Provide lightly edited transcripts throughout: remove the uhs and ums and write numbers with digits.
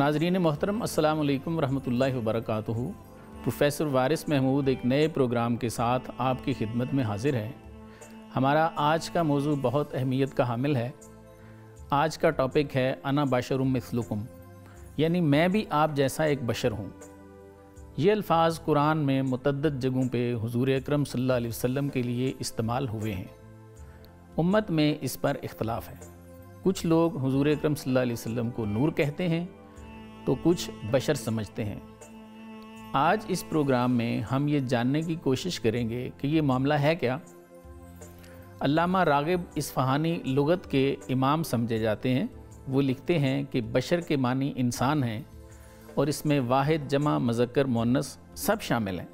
नाजरीन मोहतरम अस्सलामु अलैकुम रहमतुल्लाहि व बरकातुहू। प्रोफेसर वारिस महमूद एक नए प्रोग्राम के साथ आपकी खिदमत में हाजिर है। हमारा आज का मौजू बहुत अहमियत का हामिल है। आज का टॉपिक है अना बशरुम मिसलुकुम, यानी मैं भी आप जैसा एक बशर हूँ। ये अल्फाज कुरान में मुतद्दद जगहों पे हुजूर अकरम सल्लल्लाहु अलैहि वसल्लम के लिए इस्तेमाल हुए हैं। उम्मत में इस पर इख्तलाफ है। कुछ लोग हुजूर अकरम सल्लल्लाहु अलैहि वसल्लम को नूर कहते हैं तो कुछ बशर समझते हैं। आज इस प्रोग्राम में हम ये जानने की कोशिश करेंगे कि ये मामला है क्या। अल्लामा रागिब इस्फहानी लुगत के इमाम समझे जाते हैं। वो लिखते हैं कि बशर के मानी इंसान हैं और इसमें वाहिद जमा मज़क्कर मुअन्नस सब शामिल हैं।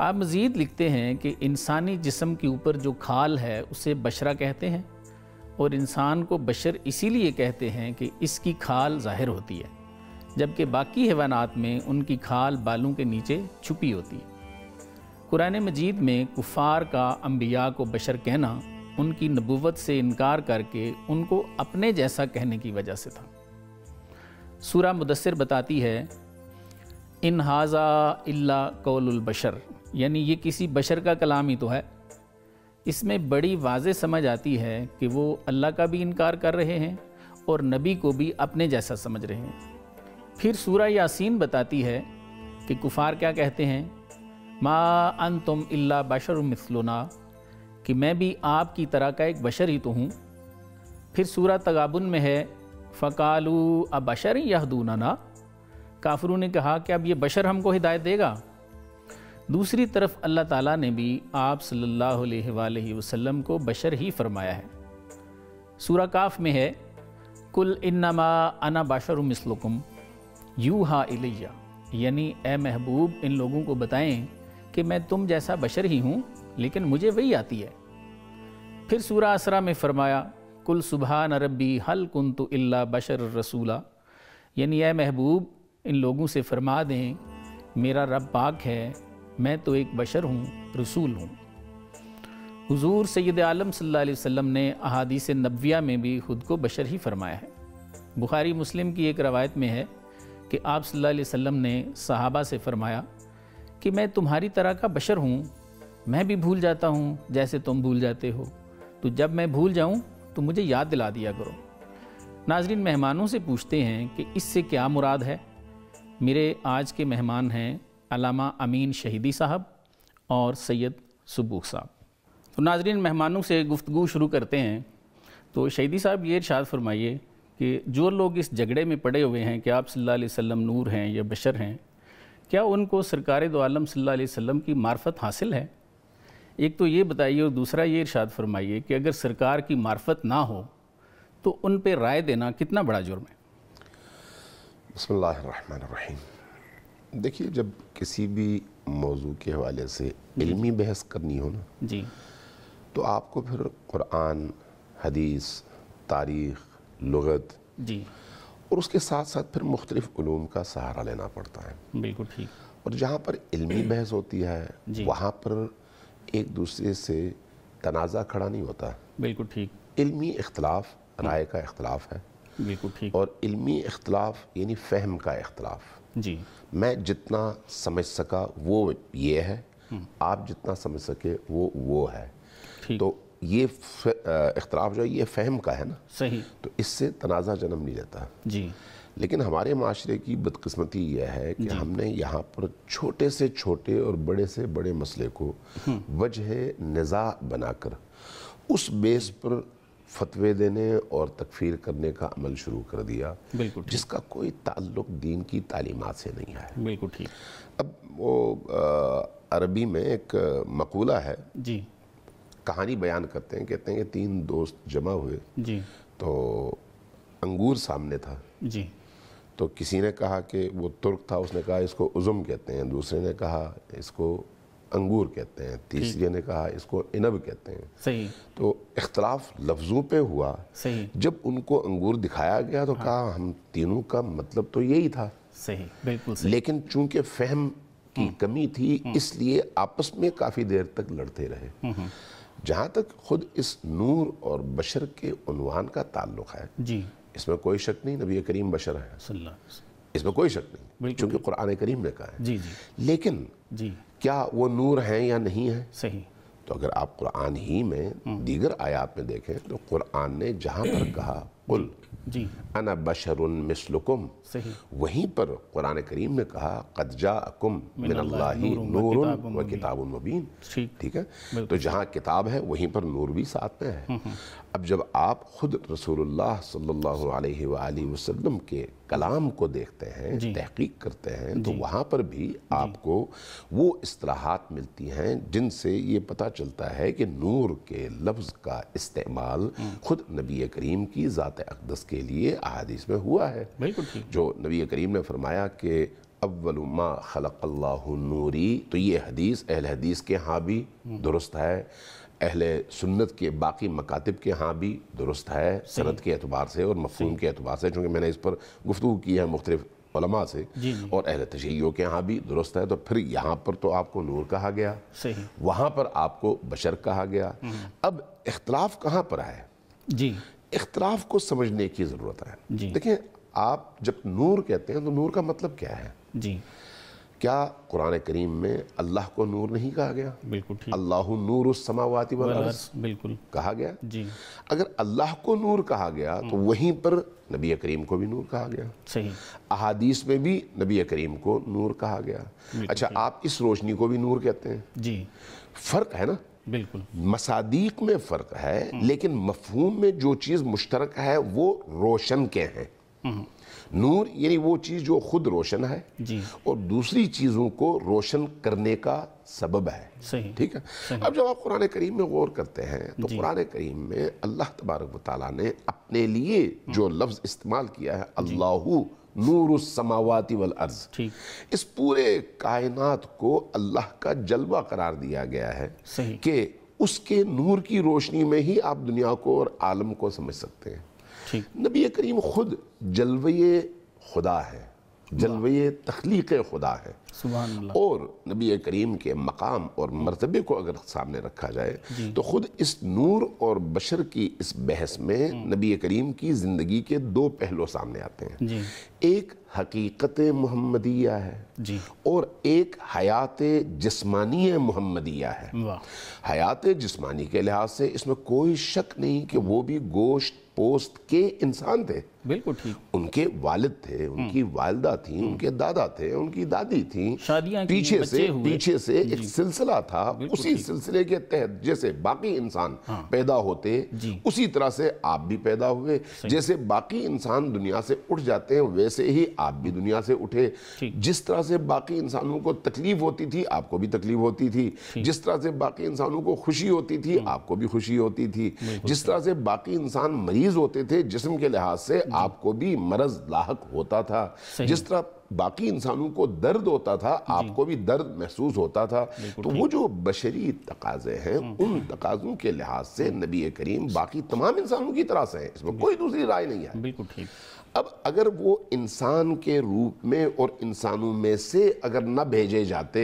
आप मज़ीद लिखते हैं कि इंसानी जिस्म के ऊपर जो खाल है उसे बशरा कहते हैं और इंसान को बशर इसीलिए कहते हैं कि इसकी खाल ज़ाहिर होती है, जबकि बाकी हैवानात में उनकी खाल बालों के नीचे छुपी होती है। कुरान मजीद में कुफ़ार का अंबिया को बशर कहना उनकी नबुव्वत से इनकार करके उनको अपने जैसा कहने की वजह से था। सूरह मुदस्सिर बताती है इन हाज़ा इल्ला कौलुल बशर, यानी ये किसी बशर का कलाम ही तो है। इसमें बड़ी वाज़े समझ आती है कि वो अल्लाह का भी इनकार कर रहे हैं और नबी को भी अपने जैसा समझ रहे हैं। फिर सूरह यासीन बताती है कि कुफ़ार क्या कहते हैं, मा अंतुम इल्ला बशरुम मिसलुना, कि मैं भी आपकी तरह का एक बशर ही तो हूँ। फिर सूरह तगाबुन में है फ़कालू अबशर यहदूनना, काफिरों ने कहा कि अब ये बशर हमको हिदायत देगा। दूसरी तरफ अल्लाह ताला ने भी आप सल्लल्लाहु अलैहि वसल्लम को बशर ही फरमाया है। सूरह काफ में है कुल इन्नमा अना बशरुम मिसलुकुम यूहा इलैया, यानी ए महबूब इन लोगों को बताएं कि मैं तुम जैसा बशर ही हूँ, लेकिन मुझे वही आती है। फिर सूरह इसरा में फरमाया कुल सुबहान रब्बी हल कुन्तु इल्ला बशर रसूला, यानी ए महबूब इन लोगों से फरमा दें मेरा रब पाक है, मैं तो एक बशर हूँ, रसूल हूँ। हुजूर सैयद आलम सल्लल्लाहु अलैहि वसल्लम ने अहादीस नबविया में भी ख़ुद को बशर ही फरमाया है। बुखारी मुस्लिम की एक रवायत में है कि आप सल्लल्लाहु अलैहि वसल्लम ने सहाबा से फरमाया कि मैं तुम्हारी तरह का बशर हूँ, मैं भी भूल जाता हूँ जैसे तुम भूल जाते हो, तो जब मैं भूल जाऊँ तो मुझे याद दिला दिया करो। नाजरीन मेहमानों से पूछते हैं कि इससे क्या मुराद है। मेरे आज के मेहमान हैं अल्लामा अमीन शहीदी साहब और सैयद सुबूक साहब। तो नाजरीन मेहमानों से गुफ्तगू शुरू करते हैं। तो शहीदी साहब ये इरशाद फरमाइए कि जो लोग इस झगड़े में पड़े हुए हैं कि आप सल्लल्लाहु अलैहि वसल्लम नूर हैं या बशर हैं, क्या उनको सरकारे दो आलम सल्लल्लाहु अलैहि वसल्लम की मार्फत हासिल है? एक तो ये बताइए और दूसरा ये इरशाद फरमाइए कि अगर सरकार की मार्फत ना हो तो उन पर राय देना कितना बड़ा जुर्म है। बिस्मिल्लाहिर्रहमानिर्रहीम। देखिए, जब किसी भी मौजू के हवाले से इल्मी बहस करनी हो ना जी, तो आपको फिर कुरान, हदीस, तारीख़, लुगत जी, और उसके साथ साथ फिर मुख्तलिफ़ उलूम का सहारा लेना पड़ता है। बिल्कुल ठीक। और जहाँ पर इल्मी बहस होती है वहाँ पर एक दूसरे से तनाज़ा खड़ा नहीं होता। बिल्कुल ठीक। इल्मी इख्तलाफ, राय का इख्तलाफ है। बिल्कुल ठीक। और इल्मी इख्तलाफ यानी फ़हम का इख्तलाफ जी, मैं जितना समझ सका वो ये है, आप जितना समझ सके वो है। तो ये इख्तलाफ जो है ये फ़हम का है ना। सही। तो इससे तनाज़ा जन्म नहीं लेता जी। लेकिन हमारे माशरे की बदकिस्मती यह है कि हमने यहाँ पर छोटे से छोटे और बड़े से बड़े मसले को वजह निज़ा बनाकर उस बेस पर फतवे देने और तकफीर करने का अमल शुरू कर दिया। बिल्कुल, जिसका कोई ताल्लुक दीन की तालीमात से नहीं है। बिल्कुल ठीक। अब वो अरबी में एक मकूला है जी, कहानी बयान करते हैं, कहते हैं कि तीन दोस्त जमा हुए जी, तो अंगूर सामने था जी, तो किसी ने कहा कि वो तुर्क था, उसने कहा इसको उज़ुम कहते हैं, दूसरे ने कहा इसको अंगूर कहते हैं, तीसरे ने कहा इसको इनब कहते हैं। सही। तो इख्तलाफ लफ्ज़ों पे हुआ। सही। जब उनको अंगूर दिखाया गया तो हाँ, कहा हम तीनों का मतलब तो यही था। सही, बिल्कुल सही। लेकिन चूंकि फहम की कमी थी इसलिए आपस में काफ़ी देर तक लड़ते रहे। जहाँ तक खुद इस नूर और बशर के उन्वान का ताल्लुक़ है जी, इसमें कोई शक नहीं, नबी करीम बशर है, इसमें कोई शक नहीं, क्योंकि कुरान करीम ने कहा है। जी जी। लेकिन जी, क्या वो नूर हैं या नहीं है? सही। तो अगर आप कुरान ही में दीगर आयात में देखें तो कुरान ने जहाँ पर कहा कुल अना बशरुन मिसलुकुम, वहीं पर कुरान करीम ने कहा कद जाअकुम मिनल्लाहि नूरुन व किताबुन मुबीन। ठीक है, तो जहाँ किताब है वहीं पर नूर भी साथ में है। अब जब आप खुद रसूलुल्लाह सल्लल्लाहु अलैहि वसल्लम के कलाम को देखते हैं, तहकीक करते हैं, तो वहाँ पर भी आपको वो इस्तिलाहात मिलती हैं जिनसे ये पता चलता है कि नूर के लफ्ज़ का इस्तेमाल खुद नबी करीम की ज़ात अक़दस के लिए अहादीस में हुआ है। जो नबी करीम ने फरमाया कि अव्वलु मा खलक़ल्लाहु नूरी, तो ये हदीस अहल हदीस के यहाँ भी दुरुस्त है, अहले सुन्नत के बाकी मकातिब के यहाँ भी दुरुस्त है, सनद के एतबार से और मफ़हूम के एतबार से, चूँकि मैंने इस पर गुफ्तगू की है मुख्तलिफ उलमा से, और अहले तशय्युओ के यहाँ भी दुरुस्त है। तो फिर यहाँ पर तो आपको नूर कहा गया, वहाँ पर आपको बशर कहा गया। अब इख्तलाफ कहाँ पर है? जी, इख्तलाफ को समझने की ज़रूरत है। देखिए, आप जब नूर कहते हैं तो नूर का मतलब क्या है? जी, क्या कुरान करीम में अल्लाह को नूर नहीं कहा गया? बिल्कुल, अल्लाहु नूरुस समावाति वल अर्ज़ बिल्कुल कहा गया। जी, अगर अल्लाह को नूर कहा गया तो वहीं पर नबी करीम को भी नूर कहा गया। सही, अहादीस में भी नबी करीम को नूर कहा गया। अच्छा, आप इस रोशनी को भी नूर कहते हैं। जी, फ़र्क है ना? बिल्कुल, मसादीक में फ़र्क है, लेकिन मफहूम में जो चीज़ मुश्तरक है वो रोशन के हैं। नूर यानी वो चीज़ जो खुद रोशन है जी, और दूसरी चीज़ों को रोशन करने का सबब है। सही, ठीक है। अब जब आप कुरान करीम में गौर करते हैं तो कुरान करीम में अल्लाह तबारक व तआला ने अपने लिए जो लफ्ज़ इस्तेमाल किया है, अल्लाहु नूरुस समावाति वल अर्ज़, ठीक, इस पूरे कायनात को अल्लाह का जलवा करार दिया गया है कि उसके नूर की रोशनी में ही आप दुनिया को और आलम को समझ सकते हैं। नबी करीम खुद जलवे खुदा है, जलवे तख्लीक खुदा है। सुभान अल्लाह। और नबी करीम के मकाम और मरतबे को अगर सामने रखा जाए तो खुद इस नूर और बशर की इस बहस में नबी करीम की ज़िंदगी के दो पहलू सामने आते हैं। जी, एक हकीकत मुहम्मदिया है जी, और एक हयात जिस्मानी मुहम्मदिया है। हयात जिस्मानी के लिहाज से इसमें कोई शक नहीं कि वो भी गोश्त पोस्ट के इंसान थे। बिल्कुल ठीक, उनके वालिद थे, उनकी वालिदा थी, उनके दादा थे, उनकी दादी थी, पीछे से एक सिलसिला था। उसी सिलसिले के तहत जैसे बाकी इंसान पैदा होते उसी तरह से आप भी पैदा हुए। जैसे बाकी इंसान दुनिया से उठ जाते हैं वैसे ही आप भी दुनिया से उठे। जिस तरह से बाकी इंसानों को तकलीफ होती थी आपको भी तकलीफ होती थी, जिस तरह से बाकी इंसानों को खुशी होती थी आपको भी खुशी होती थी, जिस तरह से बाकी इंसान मरीज होते थे जिस्म के लिहाज से आपको भी मरज लाहक होता था, जिस तरह बाकी इंसानों को दर्द होता था आपको भी दर्द महसूस होता था। तो वो जो बशरी तकाजे हैं उन तकाजों के लिहाज से नबी करीम बाकी तमाम इंसानों की तरह से है, इसमें कोई दूसरी राय नहीं है। बिल्कुल ठीक। अब अगर वो इंसान के रूप में और इंसानों में से अगर न भेजे जाते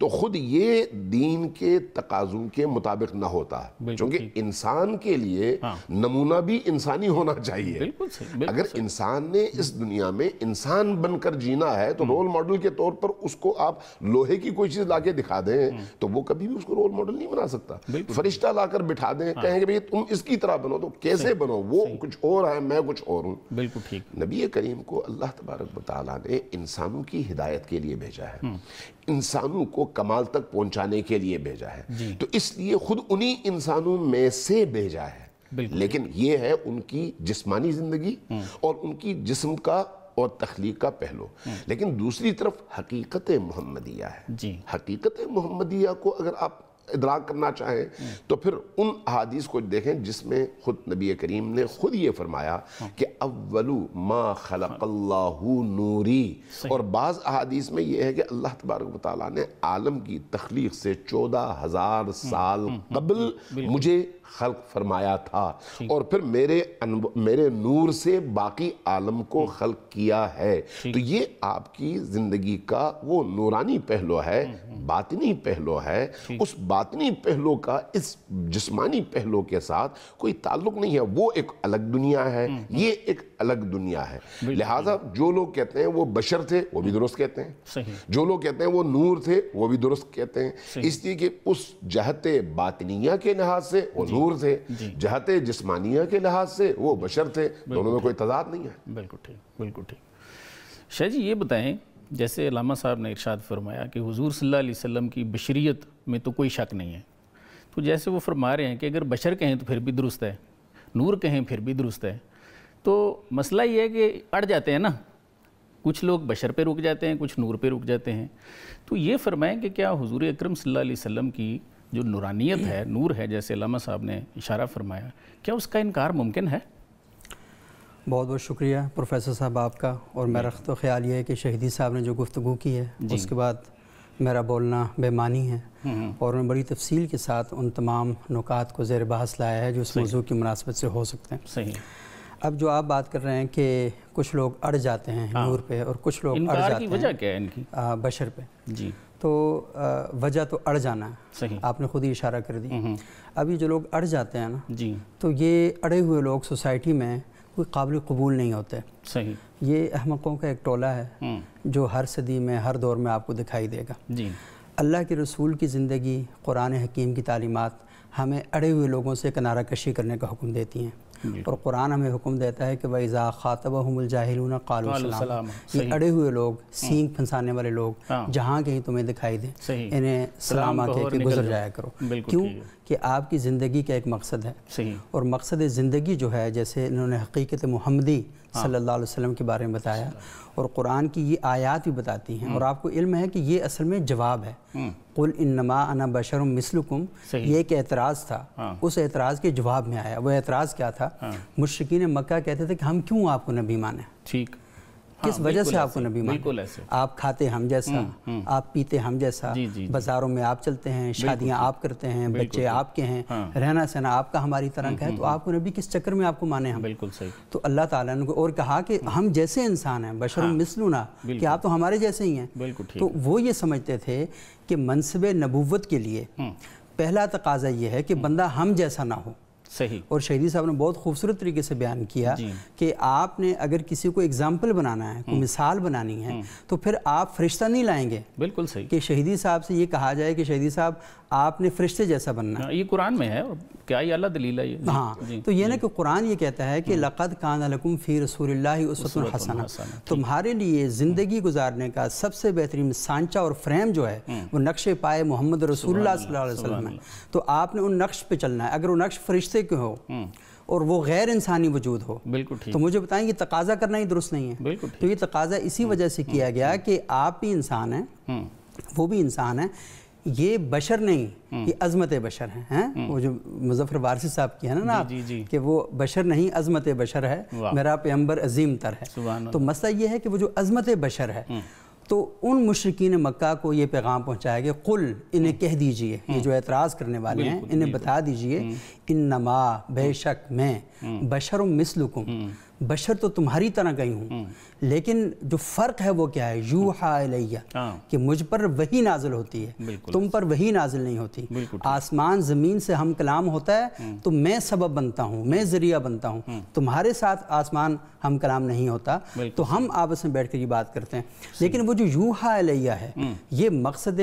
तो खुद ये दीन के तकाजों के मुताबिक न होता, क्योंकि इंसान के लिए नमूना भी इंसानी होना चाहिए। बिल्कुल, अगर इंसान ने इस दुनिया में इंसान बनकर जीना है तो रोल मॉडल के तौर पर उसको आप लोहे की कोई चीज लाके दिखा दें तो वो कभी भी उसको रोल मॉडल नहीं बना सकता। फरिश्ता लाकर बिठा दें, कहेंगे भैया तुम इसकी तरह बनो, तो कैसे बनो? वो कुछ और है, मैं कुछ और हूँ। बिल्कुल ठीक। नबी करीम को अल्लाह तबारक व तआला ने इंसानों की हिदायत के लिए भेजा है, इंसानों को कमाल तक पहुंचाने के लिए भेजा है, तो इसलिए खुद उन्हीं इंसानों में से भेजा है। लेकिन ये है उनकी जिस्मानी जिंदगी और उनकी जिस्म का और तख्लीक का पहलू, लेकिन दूसरी तरफ हकीकत मोहम्मदिया है। जी, हकीकत मोहम्मदिया को अगर आप इदराक करना चाहें तो फिर उन अहादीस को देखें जिसमें खुद नबी करीम ने खुद ये फरमाया कि अव्वलु मा खलक़ल्लाहु नूरी, और बाज़ अहादीस में ये है कि अल्लाह तबारक व तआला ने आलम की तख्लीक से 14,000 साल कबल मुझे खल्क फरमाया था और फिर मेरे नूर से बाकी आलम को खल्क किया है। तो ये आपकी ज़िंदगी का वो नूरानी पहलू है, बातिनी पहलू है। उस बातिनी पहलू का इस जिस्मानी पहलू के साथ कोई ताल्लुक नहीं है। वो एक अलग दुनिया है, ये एक अलग दुनिया है। लिहाजा जो लोग कहते हैं वो बशर थे वो भी दुरुस्त कहते हैं, जो लोग कहते हैं वो नूर थे वो भी दुरुस्त कहते हैं, इसलिए कि उस जहते बातिनिया के लिहाज से वो नूर थे, जहते जिस्मानिया के लिहाज से वो बशर थे, दोनों में कोई तजाद नहीं है। बिल्कुल ठीक, बिल्कुल ठीक। शाह जी ये बताएं, जैसे अल्लामा साहब ने इरशाद फरमाया कि हुजूर सल्लल्लाहु अलैहि वसल्लम की बशरियत में तो कोई शक नहीं है, तो जैसे वो फरमा रहे हैं कि अगर बशर कहें तो फिर भी दुरुस्त है, नूर कहें फिर भी दुरुस्त है। तो मसला ये है कि अड़ जाते हैं ना, कुछ लोग बशर पे रुक जाते हैं, कुछ नूर पे रुक जाते हैं। तो ये फरमाएं कि क्या हुजूर अकरम सल्लल्लाहु अलैहि वसल्लम की जो नूरानियत है, नूर है, जैसे अल्लामा साहब ने इशारा फरमाया, क्या उसका इनकार मुमकिन है? बहुत बहुत शुक्रिया प्रोफेसर साहब आपका, और मेरा तो ख्याल ये है कि शहीदी साहब ने जो गुफ्तगू की है उसके बाद मेरा बोलना बेमानी है, और मैं बड़ी तफसील के साथ उन तमाम नुकात को ज़ेर बहस लाया है जो उस मौजू की मुनासबत से हो सकते हैं। सही। अब जो आप बात कर रहे हैं कि कुछ लोग अड़ जाते हैं नूर पे और कुछ लोग अड़ जाते हैं, वजह क्या है इनकी? बशर पे। जी। तो वजह तो अड़ जाना है। सही। आपने खुद ही इशारा कर दी। अभी जो लोग अड़ जाते हैं ना, जी, तो ये अड़े हुए लोग सोसाइटी में कोई काबिल कबूल नहीं होते। सही। ये अहमकों का एक टोला है जो हर सदी में हर दौर में आपको दिखाई देगा। जी। अल्लाह के रसूल की ज़िंदगी, कुरान हकीम की तालीमात हमें अड़े हुए लोगों से किनारा कशी करने का हुक्म देती हैं, और कुरान हमें हुक्म देता है कि वइज़ा ख़ातबहुमुल जाहिलूना क़ालू सलाम। ये अड़े हुए लोग, सींग फंसाने वाले लोग जहाँ कहीं तुम्हें दिखाई दें इन्हें सलामा कह के गुजर जाया करो। क्यों कि आपकी ज़िंदगी का एक मकसद है, और मकसद ज़िंदगी जो है, जैसे इन्होंने हकीकत मुहम्मदी सल्लल्लाहु अलैहि वसल्लम के बारे में बताया, और कुरान की ये आयात भी बताती हैं, और आपको इल्म है कि ये असल में जवाब है। कुल इन्नमा अना बशरुम मिसलुकुम, ये एक एतराज़ था, उस एतराज़ के जवाब में आया। वो एतराज़ क्या था? मुश्रिकीन मक्का कहते थे कि हम क्यों आपको नबी माने, ठीक, किस वजह से आपको नबी माने? आप खाते हम जैसा, आप पीते हम जैसा, बाज़ारों में आप चलते हैं, शादियां आप करते हैं, बच्चे आपके हैं, रहना सहना आपका हमारी तरह का है, तो आपको नबी किस चक्कर में आपको माने हम? बिल्कुल सही। तो अल्लाह ताला ने और कहा कि हम जैसे इंसान हैं, बशरुम मिसलुना, कि आप तो हमारे जैसे ही हैं। तो वो ये समझते थे कि मनसबे नबूवत के लिए पहला तकाजा ये है कि बंदा हम जैसा ना हो। सही। और शहीदी साहब ने बहुत खूबसूरत तरीके से बयान किया कि आपने अगर किसी को एग्जाम्पल बनाना है, कोई मिसाल बनानी है, तो फिर आप फरिश्ता नहीं लाएंगे। बिल्कुल सही। कि शहीदी साहब से ये कहा जाए कि शहीदी साहब आपने फरिश्ते जैसा बनना है, ये कुरान में है, क्या ये अल्लाह दलील है ये? हाँ। तो ये ना कि कुरान ये कहता है कि लक़द कान लकुम फ़ी रसूलिल्लाहि उसवतुन हसना, तुम्हारे लिए ज़िंदगी गुजारने का सबसे बेहतरीन सांचा और फ्रेम जो है वो नक्श पाए मोहम्मद रसूलुल्लाह सल्लल्लाहु अलैहि वसल्लम है। तो आपने उन नक्श पे चलना है। अगर वो नक्श फरिश्ते के हो और वो गैर इंसानी वजूद हो, बिल्कुल ठीक, तो मुझे बताएं ये तकाजा करना ही दुरुस्त नहीं है। बिल्कुल। तो ये तकाजा इसी वजह से किया गया कि आप भी इंसान हैं, वो भी इंसान है, ये बशर नहीं, ये अजमत बशर है, हैं? वो जो मुजफ्फर वारसी साहब की है ना, कि वो बशर नहीं अजमत बशर है, मेरा पैगंबर अजीम तर है। तो मसला ये है कि वो जो अजमत बशर है, तो उन मुश्रिकीन मक्का को ये पैगाम पहुँचाया गया, कुल इन्हें कह दीजिए, ये जो एतराज़ करने वाले हैं इन्हें बता दीजिए, इन्नमा बेशक मैं बशरुम मिसलुकुम, बशर तो तुम्हारी तरह का ही हूँ, लेकिन जो फ़र्क है वो क्या है? यूहा इलैया, कि मुझ पर वही नाजिल होती है, तुम पर वही नाजिल नहीं होती। आसमान ज़मीन से हम कलाम होता है तो मैं सबब बनता हूँ, मैं ज़रिया बनता हूँ, तुम्हारे साथ आसमान हम कलाम नहीं होता, तो हम आपस में बैठ कर ये बात करते हैं। लेकिन वो जो यूहा इलैया है ये मकसद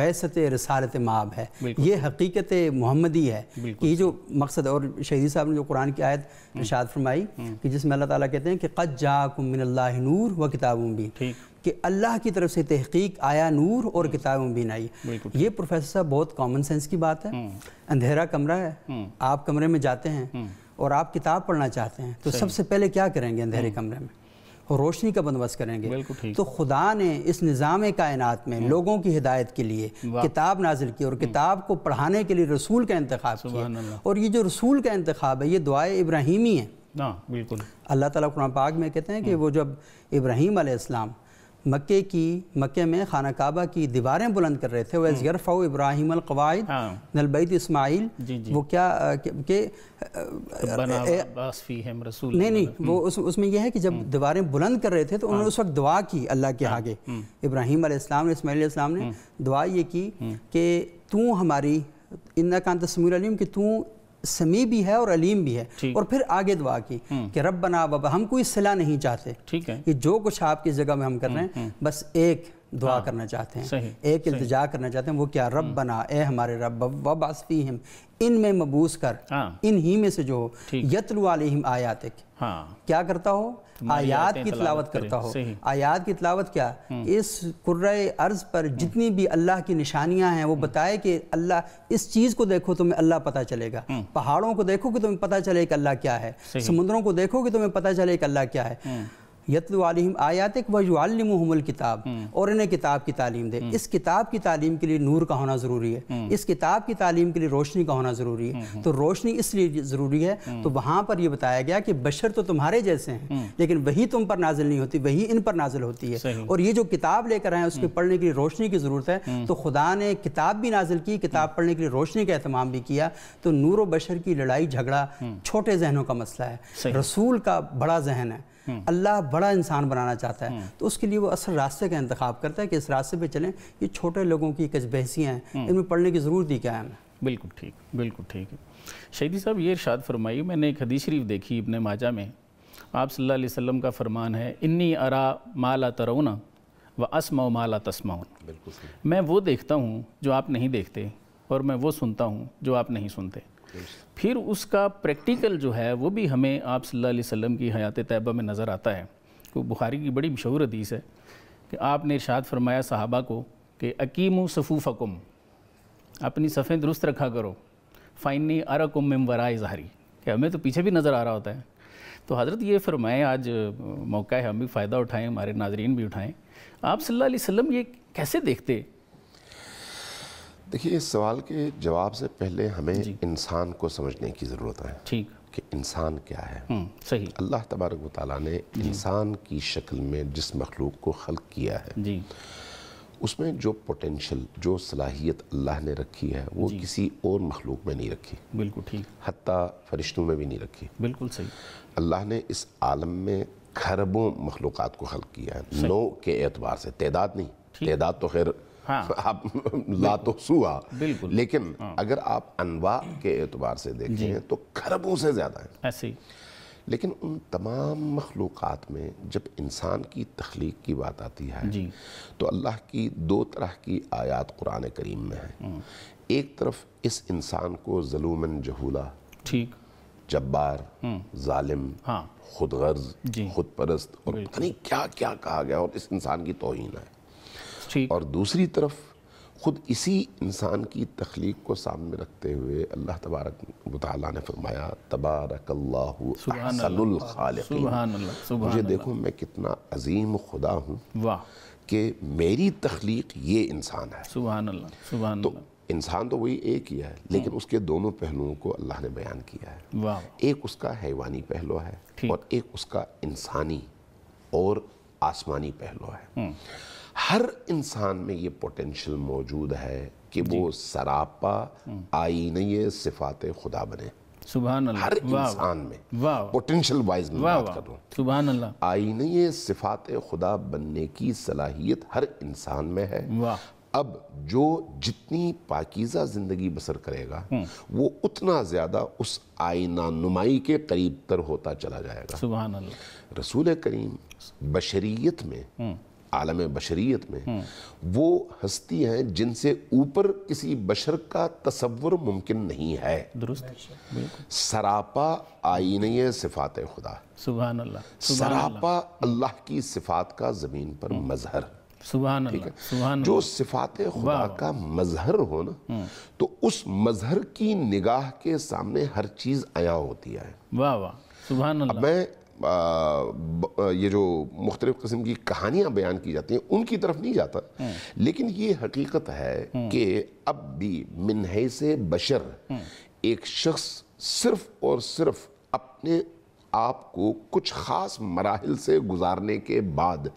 बैसत रसालत माब है, ये हकीकत मोहम्मदी है कि जो मकसद। और शहीदी साहब ने जो कुरान की आयत इरशाद फरमाई कि जिसमें अल्लाह ताला कहते हैं कि क़द जाअकुम मिनल्लाहि नूर व किताबुम मुबीन, कि अल्लाह की तरफ से तहक़ीक़ आया नूर और किताब मुबीन आई। ये प्रोफेसर साहब बहुत कॉमन सेंस की बात है। अंधेरा कमरा है, आप कमरे में जाते हैं और आप किताब पढ़ना चाहते हैं, तो सबसे पहले क्या करेंगे? अंधेरे कमरे में रोशनी का बंदोबस्त करेंगे। तो खुदा ने इस निज़ाम कायनात में लोगों की हिदायत के लिए किताब नाजिल की, और किताब को पढ़ाने के लिए रसूल का इंतखाब किया, और ये जो रसूल का इंतखाब है ये दुआए इब्राहिमी है। बिल्कुल। अल्लाह ताला कुरान पाक में कहते हैं कि वो जब इब्राहीम अलैहिस्सलाम मक्के में खाना काबा की दीवारें बुलंद कर रहे थे। वह यरफ़ा इब्राहिम अलक़वाइद नलबैत इस्माइल वो क्या के नहीं वो उसमें यह है कि जब दीवारें बुलंद कर रहे थे तो उन्होंने उस वक्त दुआ की अल्लाह के आगे, इब्राहिम अलैहिस्सलाम ने इस्माइल अलैहिस्सलाम ने दुआ ये की कि तू हमारी इन्नका अंत समीउल अलीम कि तू समी भी है और अलीम भी है। और फिर आगे दुआ की कि रब्बना बाबा हम कोई सिला नहीं चाहते, ठीक है, कि जो कुछ आपकी जगह में हम कर रहे हैं बस एक दुआ करना चाहते हैं, एक इल्तिजा करना चाहते हैं। वो क्या? रब्बना ए हमारे रब वबास फीहिम इनमें मबूस कर, इन्हीं में से जो यतलू अलैहिम आयातिक क्या करता हो, आयात की तिलावत करता हो। आयात की तिलावत क्या? इस कुर्रे अर्ज पर जितनी भी अल्लाह की निशानियां हैं वो बताए कि अल्लाह इस चीज़ को देखो तुम्हें अल्लाह पता चलेगा, पहाड़ों को देखो कि तुम्हें पता चले कि अल्लाह क्या है, समुद्रों को देखो कि तुम्हें पता चले कि अल्लाह क्या है। यतलू अलैहिम आयातिक व युअल्लिमुहुमुल किताब और इन्हें किताब की तालीम दे। इस किताब की तालीम के लिए नूर का होना ज़रूरी है, इस किताब की तालीम के लिए रोशनी का होना ज़रूरी है। तो रोशनी इसलिए ज़रूरी है, तो वहाँ पर यह बताया गया कि बशर तो तुम्हारे जैसे हैं लेकिन वही तुम पर नाजिल नहीं होती, वही इन पर नाजिल होती है। और ये जो किताब लेकर आए उसके पढ़ने के लिए रोशनी की ज़रूरत है, तो खुदा ने किताब भी नाजिल की, किताब पढ़ने के लिए रोशनी का अहतमाम भी किया। तो नूर व बशर की लड़ाई झगड़ा छोटे जहनों का मसला है, रसूल का बड़ा जहन है। अल्लाह बड़ा इंसान बनाना चाहता है तो उसके लिए वो असल रास्ते का इंतखाब करता है कि इस रास्ते पे चलें। ये छोटे लोगों की कुछ बहसियाँ हैं, इनमें पढ़ने की ज़रूरत ही क्या है हमें। बिल्कुल ठीक, बिल्कुल ठीक है। शहीदी साहब ये इरशाद फरमाइए, मैंने एक हदीस शरीफ देखी इब्न माजा में, आप सल्लल्लाहु अलैहि वसल्लम का फरमान है इन्नी अरा मा ला तरौना व अस्मा मा ला तस्माउन। बिल्कुल, मैं वो देखता हूँ जो आप नहीं देखते और मैं वो सुनता हूँ जो आप नहीं सुनते। फिर उसका प्रैक्टिकल जो है वो भी हमें आप सल्लल्लाहु अलैहि वसल्लम की हयात तैयबा में नज़र आता है। तो बुखारी की बड़ी मशहूर हदीस है कि आपने इरशाद फरमाया सहाबा को कि अकीमु सफूफकुम, अपनी सफ़ें दुरुस्त रखा करो, फ़ाइनी अरकुम मिन वराए ज़हरी, कि हमें तो पीछे भी नज़र आ रहा होता है। तो हज़रत ये फरमाएँ, आज मौका है हम भी फ़ायदा उठाएँ, हमारे नाजरीन भी उठाएँ, आप सल्लल्लाहु अलैहि वसल्लम ये कैसे देखते? देखिए, इस सवाल के जवाब से पहले हमें इंसान को समझने की ज़रूरत है, ठीक, कि इंसान क्या है। सही, अल्लाह तबारक व तआला ने इंसान की शक्ल में जिस मखलूक को खल्क किया है जी, उसमें जो पोटेंशल, जो सलाहियत अल्लाह ने रखी है वो किसी और मखलूक में नहीं रखी। बिल्कुल ठीक, हत्ता फरिश्तों में भी नहीं रखी। बिल्कुल सही, अल्लाह ने इस आलम में खरबों मखलूक़ात को खल्क किया है, नौ के एतबार से, तादाद नहीं, तादाद तो खैर आप ला तो सुआ, लेकिन अगर आप अनवा के एतबार से देखें तो खरबों से ज़्यादा है ऐसी। लेकिन उन तमाम मखलूक़ात में जब इंसान की तख्लीक की बात आती है तो अल्लाह की दो तरह की आयात कुरान करीम में है। एक तरफ इस इंसान को ज़ुलूमन जहूला, ठीक, जब्बार, जालिम, खुदगर्ज, खुदपरस्त और पता नहीं क्या क्या कहा गया, और इस इंसान की तौहीन है। और दूसरी तरफ ख़ुद इसी इंसान की तख्लीक को सामने रखते हुए अल्लाह तबारक व तआला ने फरमाया तबारकल्लाहु अहसनुल खालिकीन। सुभानअल्लाह, मुझे देखो मैं कितना अजीम खुदा हूँ, वाह, कि मेरी तख्लीक ये इंसान है। सुभानअल्लाह, सुभानअल्लाह। तो इंसान तो वही एक ही है, लेकिन उसके दोनों पहलुओं को अल्लाह ने बयान किया है, वाह, एक उसका हैवानी पहलू है और एक उसका इंसानी और आसमानी पहलू है। हर इंसान में ये पोटेंशियल मौजूद है कि वो सरापा आईने सिफाते खुदा बने। सुभानअल्लाह, हर इंसान में पोटेंशियल वाइज में बात कर रहा हूँ। सुभानअल्लाह, आईने सिफाते खुदा बनने की सलाहियत हर इंसान में है। अब जो जितनी पाकीज़ा ज़िंदगी बसर करेगा वो उतना ज़्यादा उस आईना नुमाई के करीब तर होता चला जाएगा। सुभानअल्लाह, रसूल करीम बशरियत में, आलम बशरियत में वो हस्ती हैं जिनसे ऊपर किसी बशर का तसव्वुर मुमकिन नहीं है। दुरुस्त, सरापा आईने सिफात खुदा। सुभान अल्लाह, सरापा अल्लाह की सिफात का ज़मीन पर मजहर। सुभान अल्लाह, सुभान, जो सिफात खुदा का मजहर हो ना, तो उस मजहर की निगाह के सामने हर चीज़ आया होती है। वाह वाह, सुभान अल्लाह। मैं ये जो मुख्तलिफ किस्म की कहानियाँ बयान की जाती हैं उनकी तरफ नहीं जाता, लेकिन ये हकीकत है कि अब भी मिन्हे से बशर एक शख्स सिर्फ और सिर्फ अपने आपको कुछ ख़ास मराहिल से गुज़ारने के बाद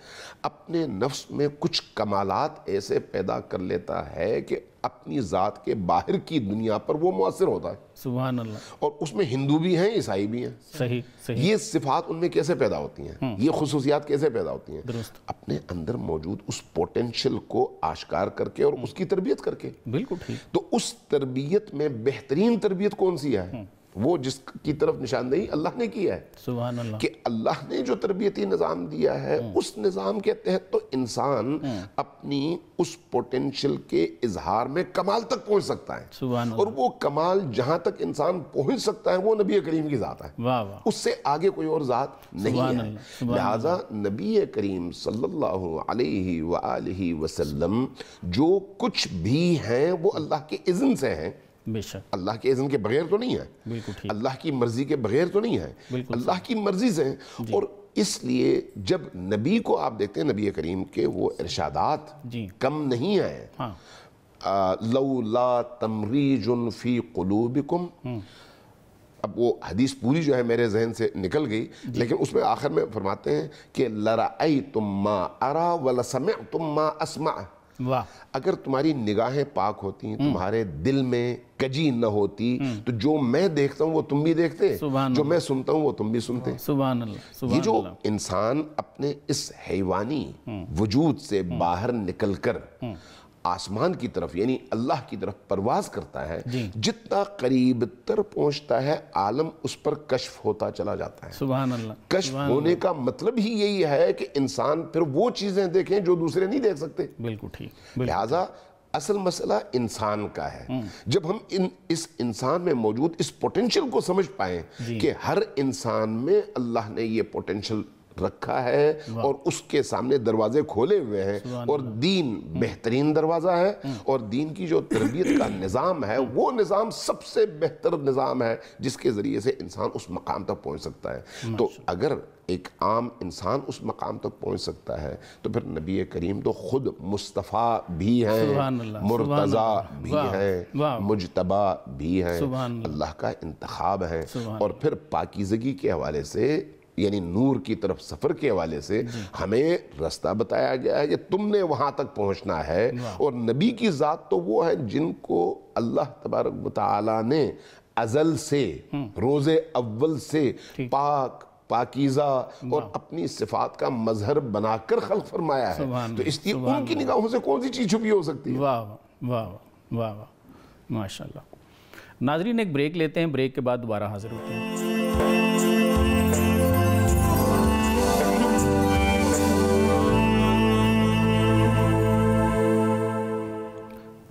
अपने नफ्स में कुछ कमालात ऐसे पैदा कर लेता है कि अपनी ज़ात के बाहर की दुनिया पर वो मुअस्सर होता है। सुभान अल्लाह। और उसमें हिंदू भी हैं, ईसाई भी हैं। सही सही। ये सिफात उनमें कैसे पैदा होती हैं, ये खुसूसियात कैसे पैदा होती हैं? दुरुस्त। अपने अंदर मौजूद उस पोटेंशियल को आश्कार करके और उसकी तरबियत करके। बिल्कुल ठीक। तो उस तरबियत में बेहतरीन तरबियत कौन सी है? वो जिसकी तरफ निशानदेही अल्लाह ने किया है। सुभान अल्लाह। कि अल्लाह ने जो तरबियती निज़ाम दिया है उस निज़ाम के तहत तो इंसान अपनी उस पोटेंशियल के इजहार में कमाल तक पहुंच सकता है। सुभान अल्लाह। और वो कमाल जहां तक इंसान पहुंच सकता है वो नबी करीम की ज़ात है। वाह वाह। उससे आगे कोई और ज़ात नहीं है। लिहाजा नबी करीम सल्लल्लाहु अलैहि व आलिहि वसल्लम जो कुछ भी हैं वो अल्लाह के इज़्न से हैं। बेशक। अल्लाह के इज़्न के बगैर तो नहीं है। बिल्कुल ठीक। अल्लाह की मर्ज़ी के बगैर तो नहीं है, अल्लाह की मर्ज़ी से है। और इसलिए जब नबी को आप देखते हैं, नबी करीम के वो इरशादात कम नहीं है। हाँ। लौला तमरीजुन फी कुलूबिकुम। अब वो हदीस पूरी जो है मेरे जहन से निकल गई, लेकिन उसमें आखिर में फरमाते हैं कि लरअयतुम मा अरा वलसमअतुम मा अस्मा। अगर तुम्हारी निगाहें पाक होती, तुम्हारे दिल में कजी न होती, तो जो मैं देखता हूँ वो तुम भी देखते, जो मैं सुनता हूँ वो तुम भी सुनते। सुभान अल्लाह। ये जो इंसान अपने इस हैवानी वजूद से बाहर निकलकर आसमान की तरफ यानी अल्लाह की तरफ परवाज करता है, जितना करीब तर पहुँचता है आलम उस पर कश्फ होता चला जाता है। सुभान अल्लाह। कश्फ होने का मतलब ही यही है कि इंसान फिर वो चीज़ें देखें जो दूसरे नहीं देख सकते। बिल्कुल ठीक। लिहाजा असल मसला इंसान का है। जब हम इस इंसान में मौजूद इस पोटेंशियल को समझ पाए कि हर इंसान में अल्लाह ने ये पोटेंशियल रखा है और उसके सामने दरवाजे खोले हुए हैं, और दीन बेहतरीन दरवाज़ा है, और दीन की जो तरबियत का निज़ाम है वो निज़ाम सबसे बेहतर निज़ाम है जिसके ज़रिए से इंसान उस मकाम तक पहुंच सकता है। तो अगर एक आम इंसान उस मकाम तक पहुंच सकता है तो फिर नबी करीम तो खुद मुस्तफ़ा भी हैं, मुर्तज़ा भी हैं, मुजतबा भी हैं, अल्लाह का इंतखाब है। और फिर पाकीज़गी के हवाले से यानी नूर की तरफ सफ़र के हवाले से हमें रास्ता बताया गया है कि तुमने वहाँ तक पहुँचना है। और नबी की ज़ात तो वो है जिनको अल्लाह तबारक व तआला ने अज़ल से, रोज़े अव्वल से पाक पाकीज़ा और अपनी सिफात का मजहर बनाकर खल्क़ फरमाया है। तो इसलिए उनकी निगाहों से कौन सी चीज़ छुपी हो सकती है? वाह वाह वाह वाह, माशाल्लाह। नाज़रीन, एक ब्रेक लेते हैं, ब्रेक के बाद दोबारा हाजिर होते हैं।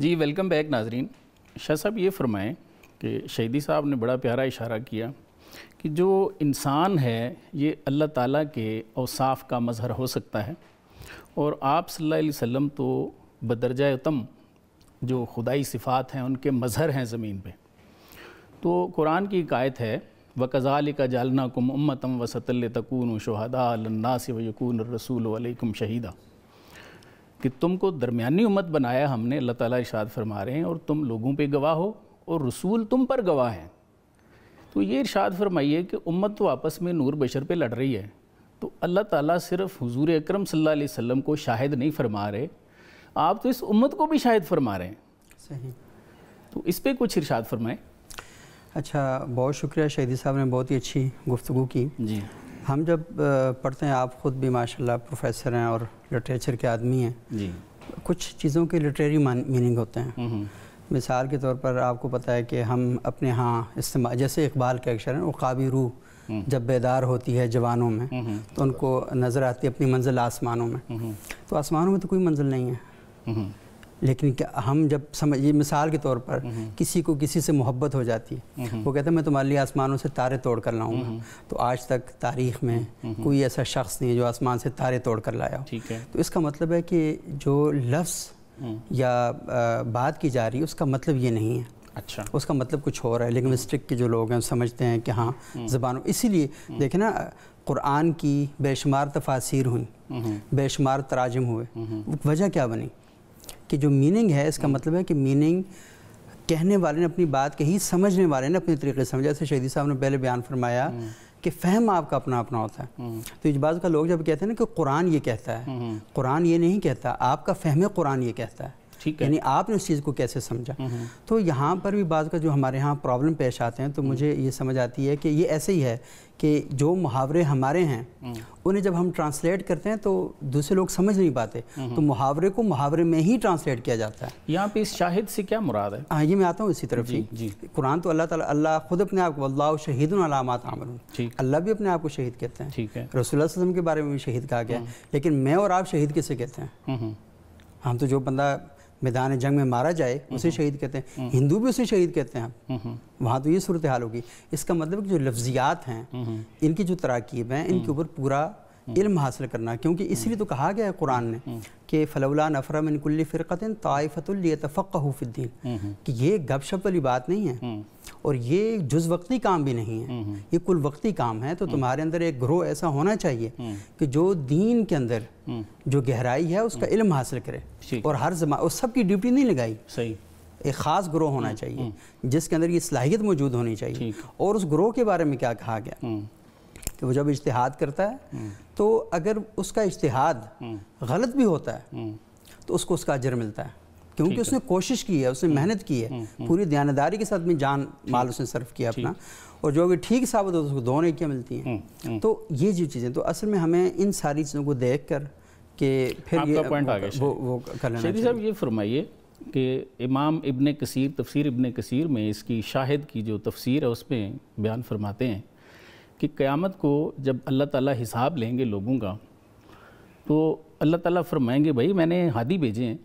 जी, वेलकम बैक नाजरीन। शाह साहब, ये फरमाएँ कि शहीदी साहब ने बड़ा प्यारा इशारा किया कि जो इंसान है ये अल्लाह ताला के औसाफ का मजहर हो सकता है, और आप सल्लल्लाहु अलैहि वसल्लम तो बदरजा उत्तम जो खुदाई सिफ़ात हैं उनके मजहर हैं ज़मीन पे। तो कुरान की एक आयत है, वकज़ालिका जालनाकुम उम्मतम वसतल तकूनु शुहदा अलन्नास वयकून अर्रसूलु अलैकुम शहीदा, कि तुमको दरमियानी उम्मत बनाया हमने। अल्लाह ताला इरशाद फरमा रहे हैं, और तुम लोगों पे गवाह हो और रसूल तुम पर गवाह हैं। तो ये इरशाद फरमाइए कि उम्मत तो आपस में नूर बशर पे लड़ रही है, तो अल्लाह ताला सिर्फ हुजूर अकरम सल्लल्लाहु अलैहि वसल्लम को शाहिद नहीं फरमा रहे, आप तो इस उम्मत को भी शाहिद फरमा रहे हैं। सही। तो इस पर कुछ इरशाद फरमाएँ। अच्छा, बहुत शुक्रिया। शहीदी साहब ने बहुत ही अच्छी गुफ्तगू की। जी, हम जब पढ़ते हैं, आप ख़ुद भी माशाल्लाह प्रोफेसर हैं और लिटरेचर के आदमी हैं जी, कुछ चीज़ों के लिटरेरी मीनिंग होते हैं। मिसाल के तौर पर आपको पता है कि हम अपने यहाँ इस्तेमाल, जैसे इकबाल का एक शेर है, उक़ाबी रूह जब बेदार होती है जवानों में तो उनको नज़र आती है अपनी मंजिल आसमानों में। तो आसमानों में तो कोई मंजिल नहीं है, लेकिन क्या हम जब समझिए, मिसाल के तौर पर किसी को किसी से मोहब्बत हो जाती है, वो कहता है मैं तुम्हारे लिए आसमानों से तारे तोड़ कर लाऊंगा, तो आज तक तारीख़ में कोई ऐसा शख्स नहीं है जो आसमान से तारे तोड़ कर लाया हो। ठीक है। तो इसका मतलब है कि जो लफ्ज़ या बात की जा रही है उसका मतलब ये नहीं है। अच्छा। उसका मतलब कुछ हो रहा है, लेकिन स्ट्रिक के जो लोग हैं समझते हैं कि हाँ ज़बानों, इसीलिए देखें ना, क़ुरान की बेशुमार तफासिर हुई, बेशुमार तराजम हुए, वजह क्या बनी कि जो मीनिंग है इसका मतलब है कि मीनिंग कहने वाले ने अपनी बात कही, समझने वाले ने अपने तरीके से समझा। जैसे शहीदी साहब ने पहले बयान फरमाया कि फ़हम आपका अपना अपना होता है। तो बाज़ का लोग जब कहते हैं ना कि कुरान ये कहता है, कुरान ये नहीं कहता, आपका फ़हम कुरान ये कहता है, ठीक है, यानी आपने उस चीज़ को कैसे समझा। तो यहाँ पर भी बाज़ का जो हमारे यहाँ प्रॉब्लम पेश आते हैं, तो मुझे ये समझ आती है कि ये ऐसे ही है कि जो मुहावरे हमारे हैं उन्हें जब हम ट्रांसलेट करते हैं तो दूसरे लोग समझ नहीं पाते, तो मुहावरे को मुहावरे में ही ट्रांसलेट किया जाता है। यहाँ पे इस शाहिद से क्या मुराद है? हाँ, ये मैं आता हूँ इसी तरफ ही। कुरान तो अल्लाह खुद अपने आप को वल्लाहु शहीदुन अला मा तामलून, अल्लाह भी अपने आप को शहीद कहते हैं, ठीक है, रसूलुल्लाह सल्लल्लाहु अलैहि वसल्लम के बारे में भी शहीद कहा गया है। लेकिन मैं और आप शहीद किसे कहते हैं? हम तो जो बंदा मैदान जंग में मारा जाए उसे शहीद कहते हैं, हिंदू भी उसे शहीद कहते हैं। वहाँ तो ये सूरत हाल होगी। इसका मतलब कि जो लफ्जियात हैं, इनकी जो तराकीब हैं, इनके ऊपर पूरा इल्म हासिल करना, क्योंकि इसलिए तो कहा गया है कुरान ने कि फलौला नफरा मिन कुल्ली फ़िरक़तिन ताइफ़तुन लियतफ़क़्क़हू फ़िद्दीन, कि ये गपशप वाली बात नहीं है और ये जुज़ वक्ती काम भी नहीं है, ये कुल वक्ती काम है। तो तुम्हारे अंदर एक ग्रोह ऐसा होना चाहिए कि जो दीन के अंदर जो गहराई है उसका इल्म हासिल करे, और हर जमा और सबकी ड्यूटी नहीं लगाई, सही एक ख़ास ग्रोह होना चाहिए जिसके अंदर ये सलाहियत मौजूद होनी चाहिए। और उस ग्रोह के बारे में क्या कहा गया कि वो जब इज्तिहाद करता है तो अगर उसका इज्तिहाद गलत भी होता है तो उसको उसका अजर मिलता है, क्योंकि उसने कोशिश की है, उसने मेहनत की है, पूरी दयानदारी के साथ में जान माल उसने सर्फ किया अपना, और जो भी ठीक साबित होता है उसको दो नेकियां मिलती हैं। तो ये जो चीज़ें, तो असल में हमें इन सारी चीज़ों को देख कर के फिर ये वो कर लेना चाहिए। साहब ये फरमाइए कि इमाम इब्न कसीर, तफसीर इब्न कसीर में इसकी शाहिद की जो तफसीर है उसमें बयान फरमाते हैं कि क़यामत को जब अल्लाह ताला हिसाब लेंगे लोगों का तो अल्लाह ताला फरमाएंगे भाई मैंने हादी भेजे हैं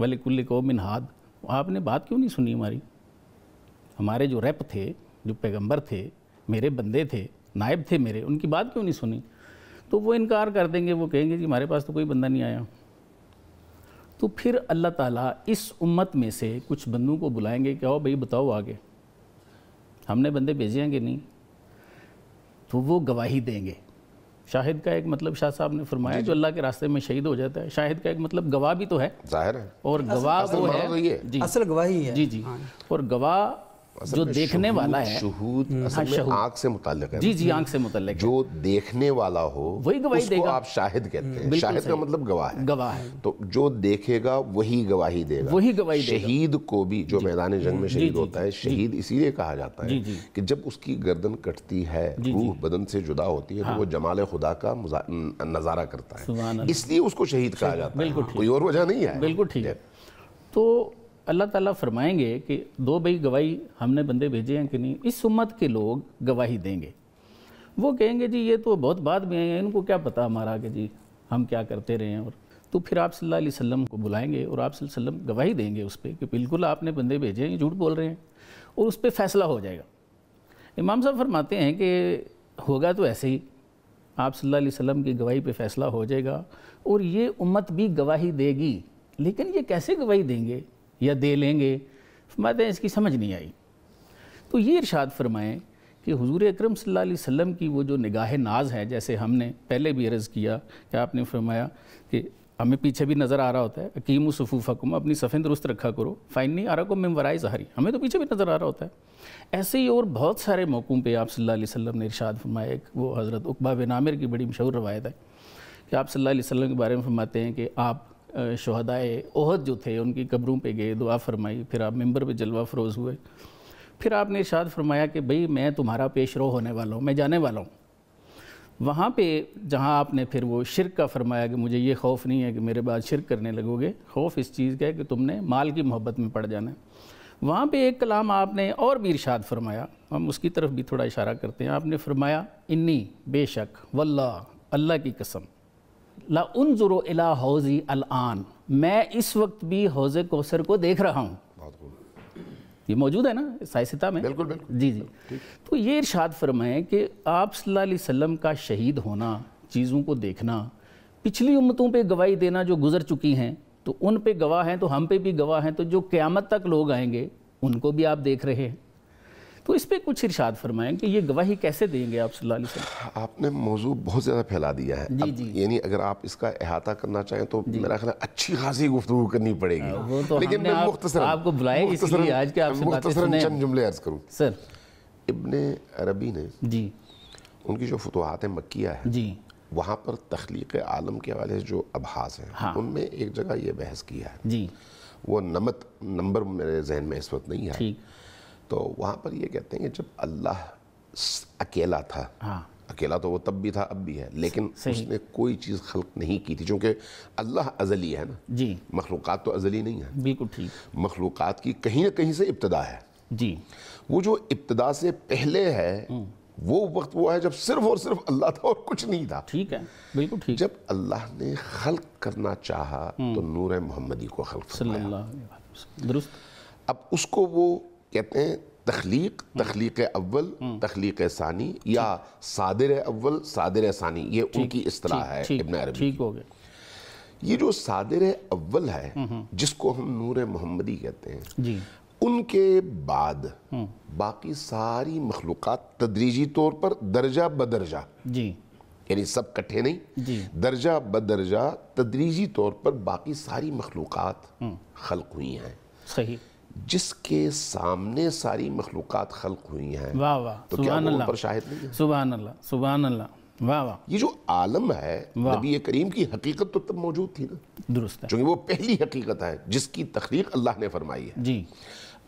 वाले कुल्ले कौमिन हाद, आपने बात क्यों नहीं सुनी हमारी? हमारे जो रैप थे, जो पैगंबर थे, मेरे बंदे थे, नायब थे मेरे, उनकी बात क्यों नहीं सुनी? तो वो इनकार कर देंगे, वो कहेंगे जी हमारे पास तो कोई बंदा नहीं आया। तो फिर अल्लाह ताला इस उम्मत में से कुछ बंदों को बुलाएंगे कि आओ भाई बताओ आगे हमने बंदे भेजे हैं कि नहीं, तो वो गवाही देंगे। शाहिद का एक मतलब शाह साहब ने फरमाया जो अल्लाह के रास्ते में शहीद हो जाता है, शाहिद का एक मतलब गवाह भी तो है, जाहिर है, और गवाह वो है जी, असल गवाही है जी जी, और गवाह जो देखने वाला है, शहूद असल में आंख से मुताल्लिक है जी जी, आंख से मुताल्लिक है, जो देखने वाला हो वही गवाही देगा, आप शाहिद कहते हैं, शाहिद का मतलब गवाह है, गवाह है, तो जो देखेगा वही गवाही देगा, वही गवाही देगा। शहीद को भी जो मैदान जंग में शहीद होता है, शहीद इसीलिए कहा जाता है कि जब उसकी गर्दन कटती है, रूह बदन से जुदा होती है, तो वो जमाल खुदा का नज़ारा करता है, इसलिए उसको शहीद कहा जाता है, कोई और वजह नहीं है। बिल्कुल ठीक है। तो अल्लाह ताला फरमाएंगे कि दो भाई गवाही, हमने बंदे भेजे हैं कि नहीं। इस उम्मत के लोग गवाही देंगे, वो कहेंगे जी ये तो बहुत बाद में आए हैं, इनको क्या पता हमारा कि जी हम क्या करते रहे हैं। और तो फिर आप सल्लल्लाहु अलैहि वसल्लम को बुलाएंगे और आप सल्लल्लाहु अलैहि वसल्लम गवाही देंगे उस पर कि बिल्कुल आपने बंदे भेजे हैं, ये झूठ बोल रहे हैं, और उस पर फैसला हो जाएगा। इमाम साहब फरमाते हैं कि होगा तो ऐसे ही, आप सल्लल्लाहु अलैहि वसल्लम की गवाही पर फैसला हो जाएगा और ये उम्मत भी गवाही देगी। लेकिन ये कैसे गवाही देंगे या दे लेंगे, फरमाते हैं इसकी समझ नहीं आई। तो ये इरशाद फरमाएँ कि हुजूर अकरम सल्लल्लाहु अलैहि वसल्लम की वो जो निगाह नाज है, जैसे हमने पहले भी अर्ज़ किया कि आपने फरमाया कि हमें पीछे भी नज़र आ रहा होता है, अकीमु सुफूफकुम, अपनी सफ़ें दुरुस्त रखा करो, फ़इन्नी अराकुम मिन वराई ज़हरी, हमें तो पीछे भी नज़र आ रहा होता है। ऐसे ही और बहुत सारे मौक़ों पर आप सल्लल्लाहु अलैहि वसल्लम ने इरशाद फरमाया। एक वो हज़रत उक़बा बिन आमिर की बड़ी मशहूर रवायत है कि आप सल्लल्लाहु अलैहि वसल्लम के बारे में फरमाते हैं कि आप शहदाए ओहद जो थे उनकी कब्रों पे गए, दुआ फरमाई, फिर आप मिंबर पे जलवा फरोज़ हुए, फिर आपने इरशाद फरमाया कि भई मैं तुम्हारा पेशरो होने वाला हूँ, मैं जाने वाला हूँ। वहाँ पे जहाँ आपने फिर वो शिरक का फरमाया कि मुझे ये खौफ नहीं है कि मेरे बाद शिरक करने लगोगे, खौफ इस चीज़ का है कि तुमने माल की मोहब्बत में पड़ जाना है। वहाँ पर एक कलाम आपने और भी इरशाद फरमाया, हम उसकी तरफ भी थोड़ा इशारा करते हैं। आपने फरमाया इन्नी बेशक वल्लाह, अल्लाह की कसम, ला उन्जुरो इला हौज़ी अल-आन, मैं इस वक्त भी हौज़े कौसर को देख रहा हूँ। ये मौजूद है ना साहिस्ता में? बिल्कुल बिल्कुल जी जी। तो ये इरशाद फरमाएं कि आप सल्लल्लाहु अलैहि वसल्लम का शहीद होना, चीज़ों को देखना, पिछली उम्मतों पे गवाही देना जो गुजर चुकी हैं, तो उन पे गवाह हैं, तो हम पे भी गवाह हैं, तो जो क़यामत तक लोग आएंगे उनको भी आप देख रहे हैं। तो इस पे कुछ इरशाद फरमाएं कि ये गवाही कैसे देंगे आप सल्लल्लाहु अलैहि वसल्लम? आपने मौजू बहुत ज़्यादा फैला दिया है जी जी, यानी अगर आप इसका अहाता करना चाहें तो मेरा ख्याल अच्छी खासी गुफ्तगू करनी पड़ेगी, तो लेकिन मैं आपको बुलाए इसलिए आज के आपसे बातें सुने, चंद जुमले अर्ज करूँ सर। इब्न अरबी ने जी उनकी जो फतूहात-ए-मक्किया है जी, वहाँ पर तख्लीक आलम के हवाले से जो अबहास हैं हाँ, उनमें एक जगह ये बहस की है जी, वो नंबर मेरे जहन में इस वक्त नहीं है, तो वहाँ पर ये कहते हैं कि जब अल्लाह अकेला था हाँ, अकेला तो वो तब भी था अब भी है, लेकिन उसने कोई चीज़ खल्क नहीं की थी, क्योंकि अल्लाह अजली है ना जी, मखलूक़ात तो अजली नहीं है, बिल्कुल ठीक, मखलूक़ात की कहीं ना कहीं से इब्तदा है जी, वो जो इब्तदा से पहले है वो वक्त वो है जब सिर्फ और सिर्फ अल्लाह था और कुछ नहीं था, ठीक है बिल्कुल ठीक। जब अल्लाह ने खल्क करना चाहा तो नूर मोहम्मदी को खल्क फरमाया, दुरुस्त। अब उसको वो कहते हैं तख्लीक, तख्लीक अव्वल, तख्लीक सानी, या सादिर अव्वल, सादिर सानी, ये उनकी इस्तलाह है इब्न अरबी। ठीक हो गया। ये जो सादिर अव्वल है जिसको हम नूर मोहम्मदी कहते हैं जी, उनके बाद बाकी सारी मखलूक़ात तदरीजी तौर पर दर्जा बदर्जा जी, यानी सब कट्ठे नहीं जी, दर्जा बदर्जा तदरीजी तौर पर बाकी सारी मखलूक़ात खल्क हुई हैं, सही, जिसके सामने सारी मखलूक़ात खल्क हुई हैं। वाह वाह, तो क्या वो उन पर शाहिद नहीं है? सुभान अल्लाह, सुभान अल्लाह, वाह वाह। ये जो आलम है नबी करीम की हकीकत तो तब मौजूद थी ना, दुरुस्त है, क्योंकि वो पहली हकीकत है जिसकी तख्लीक अल्लाह ने फरमाई है जी।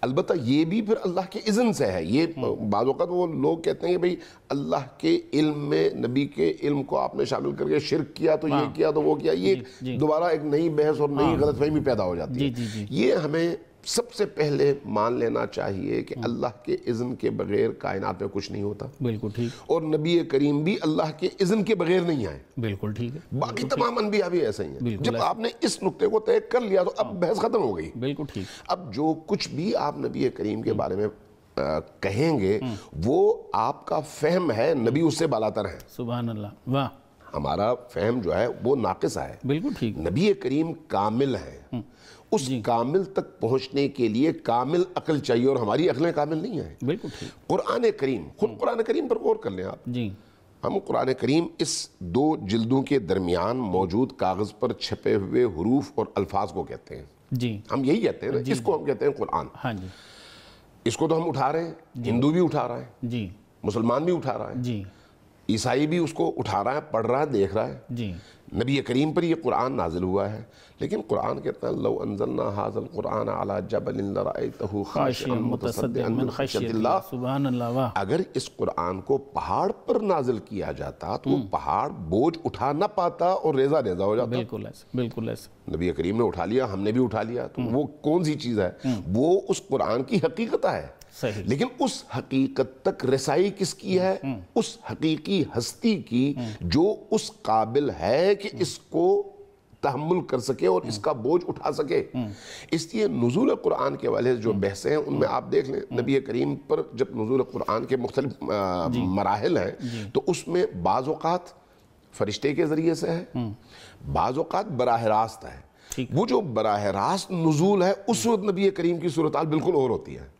अलबत्ता ये भी फिर अल्लाह के इज़्न से है, ये बाद वक़्त वो लोग कहते हैं कि भाई अल्लाह के इल्म में नबी के इल्म को आपने शामिल करके शिरक किया तो ये किया तो वो किया, ये दोबारा एक नई बहस और नई गलतफहमी पैदा हो जाती है। जी, जी, जी। ये हमें सबसे पहले मान लेना चाहिए कि अल्लाह के इज़्न के बग़ैर कायनात में कुछ नहीं होता, बिल्कुल ठीक, और नबी करीम भी अल्लाह के इज़्न के बग़ैर नहीं आए, बिल्कुल ठीक है, बाकी तमाम अनबिया भी ऐसे ही हैं। जब आपने इस नुक्ते को तय कर लिया तो अब बहस ख़त्म हो गई, बिल्कुल ठीक। अब जो कुछ भी आप नबी करीम के बारे में कहेंगे वो आपका फ़हम है, नबी उससे बालातर है। सुभान अल्लाह, वाह। हमारा फ़हम जो है वो नाक़िस है, बिल्कुल ठीक। नबी करीम कामिल है, उस कामिल तक पहुंचने के लिए कामिल अकल चाहिए, और हमारी अकलें कामिल नहीं है, बिल्कुल ठीक। कुरान करीम, खुद कुरान करीम पर गौर कर लें आप जी, हम कुरान करीम इस दो जिल्दों के दरमियान मौजूद कागज़ पर छपे हुए हरूफ और अल्फाज को कहते हैं जी, हम यही कहते हैं ना, इसको हम कहते हैं कुरान। हाँ जी, इसको तो हम उठा रहे हैं, हिंदू भी उठा रहा है जी, मुसलमान भी उठा रहा है जी, ईसाई भी उसको उठा रहा है, पढ़ रहा है, देख रहा है जी। नबी करीम पर ये कुरान नाजिल हुआ है, लेकिन कुरान कहता है लौ अंज़लना हाज़ल कुरान अला जबलिन लरअयतहु खाशिअन मुतसद्दिअन मिन खश्यतिल्लाह। सुभान अल्लाह, वाह। अगर इस कुरान को पहाड़ पर नाजिल किया जाता तो वो पहाड़ बोझ उठा ना पाता और रेजा रेजा हो जाता। बिल्कुल ऐसा, बिल्कुल ऐसा। नबी करीम ने उठा लिया, हमने भी उठा लिया, तो वो कौन सी चीज़ है? वो उस कुरान की हकीकत है, सही। लेकिन उस हकीकत तक रसाई किसकी है? उस हकीकी हस्ती की जो उस काबिल है कि इसको तहम्मुल कर सके और इसका बोझ उठा सके। इसलिए नुज़ूल कुरान के वाले जो बहसें हैं उनमें आप देख लें, नबी करीम पर जब नुज़ूल कुरान के मुख्तलिफ मराहल हैं तो उसमें बाज़ औक़ात फरिश्ते के ज़रिए से है, बाज़ औक़ात बराह रास्त है। वो जो बराह रास्त नुज़ूल है उस वक्त नबी करीम की सूरत बिल्कुल और होती है।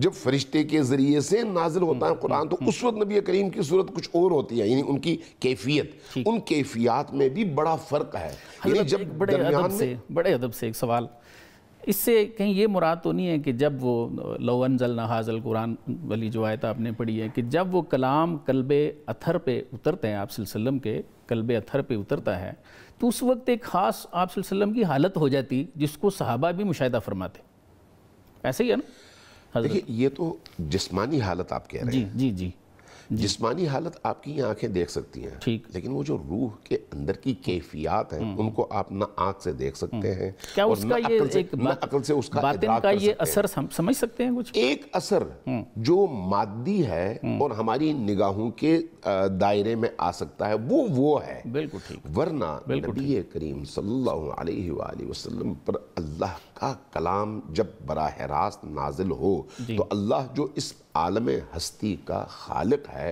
जब फरिश्ते के जरिए से नाजिल होता है कुरान तो उस वक्त नबी करीम की सूरत कुछ और होती है, यानी उनकी कैफियत, उन कैफियत में भी बड़ा फ़र्क है। यानी जब बड़े अदब से एक सवाल, इससे कहीं ये मुराद तो नहीं है कि जब वो लौ अंज़लना हाज़ल कुरान वाली जो आयत आपने पढ़ी है कि जब वो कलाम कल्बे अथर पे उतरते हैं, आप सल्लल्लाहु अलैहि वसल्लम के कल्बे अथर पे उतरता है तो उस वक्त एक ख़ास आप सल्लल्लाहु अलैहि वसल्लम की हालत हो जाती जिसको सहाबा भी मुशाहिदा फरमाते, ऐसे ही है ना? देखिए, ये तो जिस्मानी हालत आप कह रहे हैं जी, जी जी, जिस्मानी हालत आपकी आंखें देख सकती हैं, ठीक, लेकिन वो जो रूह के अंदर की कैफियत हैं उनको आप ना आंख से देख सकते हैं, क्या और उसका ये एक अकल से उसका बातिन का ये असर समझ सकते हैं कुछ? एक असर जो मादी है और हमारी निगाहों के दायरे में आ सकता है वो है, बिल्कुल ठीक। वरना नबी करीम सल्लल्लाहु अलैहि वसल्लम पर अल्लाह का कलाम जब बराह रास्त नाजिल हो तो अल्लाह जो इस आलम हस्ती का खालिक है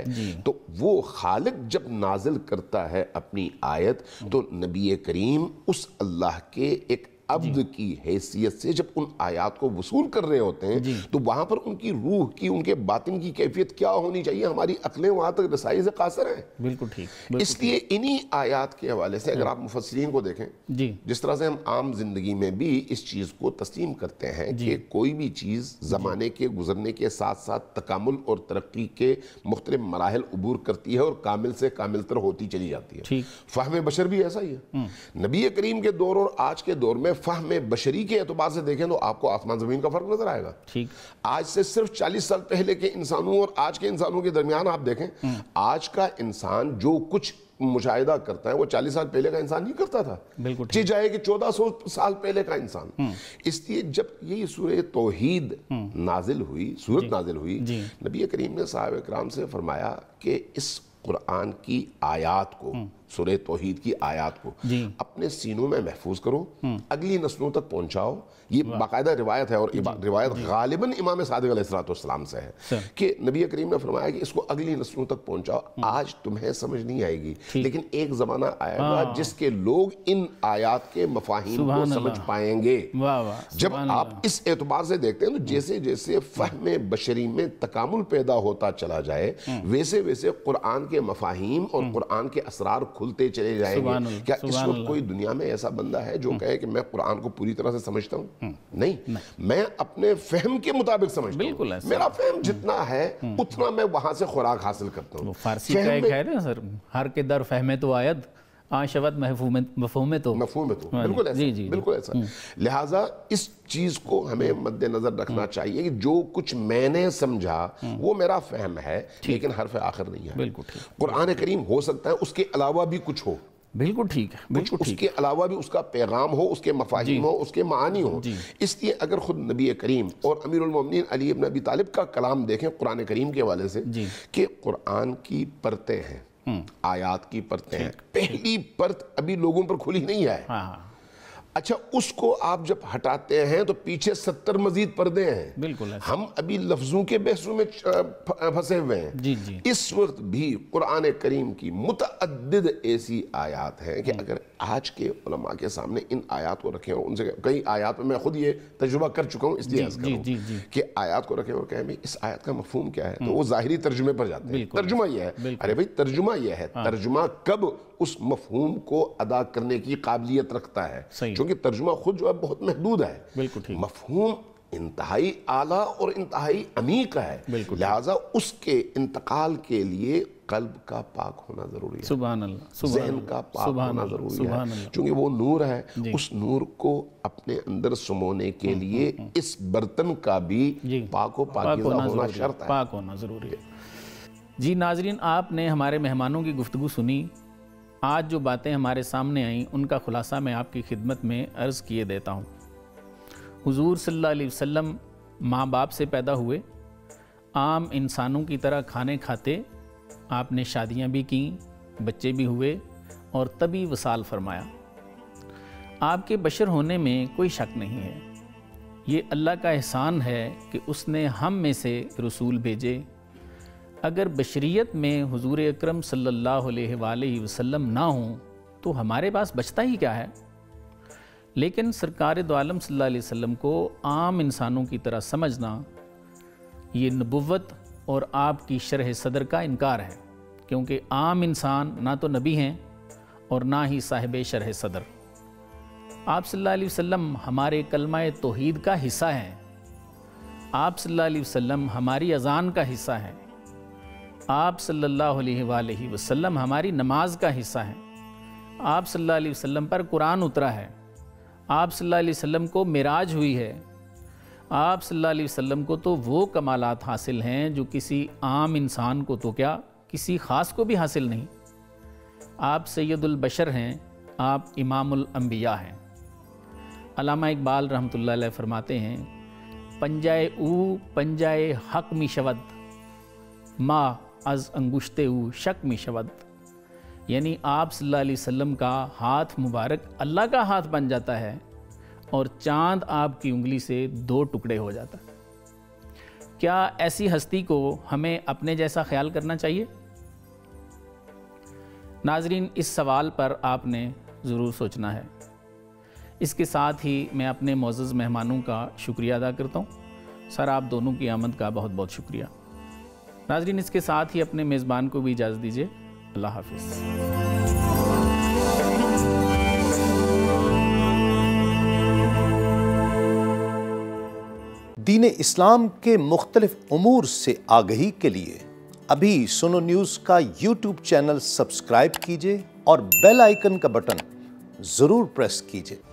तो वो खालिक जब नाजिल करता है अपनी आयत तो नबी करीम उस अल्लाह के एक अब्द की हैसियत से जब उन आयात को वसूल कर रहे होते हैं तो वहाँ पर उनकी रूह की, उनके बातिन की कैफियत क्या होनी चाहिए, हमारी अकलें वहाँ तक रसाई से कासर हैं। बिल्कुल ठीक। इसलिए इन्हीं आयात के हवाले से अगर आप मुफस्सिरीन को देखें, जिस तरह से हम आम जिंदगी में भी इस चीज़ को तस्लीम करते हैं कि कोई भी चीज़ ज़माने के गुजरने के साथ साथ तकामुल और तरक्की के मुख्तलिफ मराहिल अबूर करती है और कामिल से कामिल तर होती चली जाती है, फ़हम बशर भी ऐसा ही है। नबी करीम के दौर और आज के दौर में फहमे बशरी के एतबार से देखें तो आपको आसमान जमीन का फर्क नजर आएगा। ठीक। आज से सिर्फ 40 साल पहले के इंसानों और आज के इंसानों के दरमियान आप देखें, आज का इंसान जो कुछ मुशाहिदा करता है वो 40 साल पहले का इंसान नहीं करता था। बिल्कुल ठीक है कि 1400 साल पहले का इंसान। इसलिए जब ये सूरह तौहीद नाजिल हुई, सूरत नाजिल हुई, नबी करीम ने साहब इकराम से फरमाया कि इस कुरान की आयात को, सूरह तौहीद की आयात को अपने सीनों में महफूज करो, अगली नस्लों तक पहुंचाओ। ये बाकायदा रिवायत है और रिवायत गालिबन इमाम सादिक अलैहिस्सलाम से है कि नबी करीम ने फरमाया कि इसको अगली नस्लों तक पहुंचाओ। आज तुम्हें समझ नहीं आएगी, लेकिन एक ज़माना आएगा जिसके लोग इन आयात के मफाहिम को समझ पाएंगे। जब आप इस एतबार से देखते हैं तो जैसे जैसे फहमे बशरी में तकामुल पैदा होता चला जाए वैसे वैसे कुरान के मफाहिम और कुरान के असरार खुलते चले जाएंगे। क्या इस वक्त कोई दुनिया में ऐसा बंदा है जो कहे कि मैं कुरान को पूरी तरह से समझता हूँ? नहीं, मैं अपने फहम के मुताबिक समझता हूँ। मेरा फहम जितना है उतना मैं वहां से खुराक हासिल करता हूँ। फारसी का एक है ना सर, हर के दर फहमे तो आयत आशवत मफहूमे तो बिल्कुल ऐसा, बिल्कुल ऐसा। लिहाजा इस चीज़ को हमें मद्देनजर रखना चाहिए कि जो कुछ मैंने समझा वो मेरा फहम है, लेकिन हर्फ आखिर नहीं है। बिल्कुल ठीक। कुरान करीम हो सकता है उसके अलावा भी कुछ हो। बिल्कुल ठीक है, बिल्कुल ठीक। उसके अलावा भी उसका पैगाम हो, उसके मफाहिम हो, उसके मानी हो। इसलिए अगर खुद नबी करीम और अमीरुल मोमिनीन अली इब्न अबी तालिब का कलाम देखें कुरान करीम के हवाले से कि कुरान की परतें हैं, आयात की परतें हैं, पहली परत अभी लोगों पर खुली नहीं है। अच्छा, उसको आप जब हटाते हैं तो पीछे 70 मजीद पर्दे हैं। बिल्कुल है। हम अभी लफ्जों के बहसों में फंसे हुए हैं। जी। इस वक्त भी कुरान करीम की मुतअद्दिद ऐसी आयात हैं कि अगर आज के उलमा के सामने इन आयात को रखें और उनसे कई आयात में मैं खुद ये तजुर्बा कर चुका हूँ, इसलिए अर्ज़ करूं कि आयात को रखें और कहें भाई इस आयात का मफहूम क्या है, तो वो ज़ाहिरी तर्जुमे पर जाते हैं। तर्जुमा यह है, अरे भाई तर्जुमा यह है। तर्जुमा कब उस मफहूम को अदा करने की काबिलियत रखता है, क्योंकि तर्जुमा खुद जो है बहुत महदूद है। बिल्कुल ठीक। मफहूम इंतहाई आला और इंतहाई अमीक है, लिहाजा उसके इंतकाल के लिए कल्ब का पाक होना जरूरी है। सुभान अल्लाह। ज़हन का पाक होना जरूरी है, क्योंकि वो नूर है। उस नूर को अपने अंदर सुमोने के लिए इस बर्तन का भी पाक और पाकीज़ा होना शर्त है, पाक होना जरूरी है। जी नाजरीन, आपने हमारे मेहमानों की गुफ्तगू सुनी। आज जो बातें हमारे सामने आईं उनका खुलासा मैं आपकी खिदमत में अर्ज़ किए देता हूँ। हुजूर सल्लल्लाहु अलैहि वसल्लम माँ बाप से पैदा हुए, आम इंसानों की तरह खाने खाते आपने शादियाँ भी कीं, बच्चे भी हुए और तभी वसाल फरमाया। आपके बशर होने में कोई शक नहीं है। ये अल्लाह का एहसान है कि उसने हम में से रसूल भेजे। अगर बशरियत में हुजूर अकरम सल्लल्लाहु अलैहि वसल्लम ना हों तो हमारे पास बचता ही क्या है। लेकिन सरकार दो आलम सल्लल्लाहु अलैहि वसल्लम को आम इंसानों की तरह समझना, ये नबुव्वत और आपकी शरह सदर का इनकार है, क्योंकि आम इंसान ना तो नबी हैं और ना ही साहिब शरह सदर। आप सल्लल्लाहु अलैहि वसल्लम हमारे कलमा तौहीद का हिस्सा हैं। आप सल्लल्लाहु अलैहि वसल्लम हमारी अज़ान का हिस्सा हैं। आप सल्लल्लाहु अलैहि वसल्लम हमारी नमाज का हिस्सा हैं। आप सल्लल्लाहु अलैहि वसल्लम पर कुरान उतरा है। आप सल्लल्लाहु अलैहि वसल्लम को मिराज हुई है। आप सल्लल्लाहु अलैहि वसल्लम को तो वो कमालात हासिल हैं जो किसी आम इंसान को तो क्या किसी ख़ास को भी हासिल नहीं। आप सैयदुल बशर हैं, आप इमामुल अंबिया हैं। अल्लामा इकबाल रहमतुल्लाह अलैह फरमाते हैं, पंजाए ऊ पंजाए हक मी शवद मा अज अंगुश्ते ऊ शक मी शवद। यानी आप सल्लल्लाहु अलैहि वसल्लम का हाथ मुबारक अल्लाह का हाथ बन जाता है और चांद आपकी उंगली से दो टुकड़े हो जाता। क्या ऐसी हस्ती को हमें अपने जैसा ख्याल करना चाहिए? नाजरीन, इस सवाल पर आपने ज़रूर सोचना है। इसके साथ ही मैं अपने मौजूद मेहमानों का शुक्रिया अदा करता हूँ। सर, आप दोनों की आमद का बहुत बहुत शुक्रिया। नाजरीन, इसके साथ ही अपने मेज़बान को भी इजाज़त दीजिए। अल्लाह हाफिज़। दीन इस्लाम के मुख्तलिफ उमूर से आगही के लिए अभी सुनो न्यूज़ का यूट्यूब चैनल सब्सक्राइब कीजिए और बेल आइकन का बटन ज़रूर प्रेस कीजिए।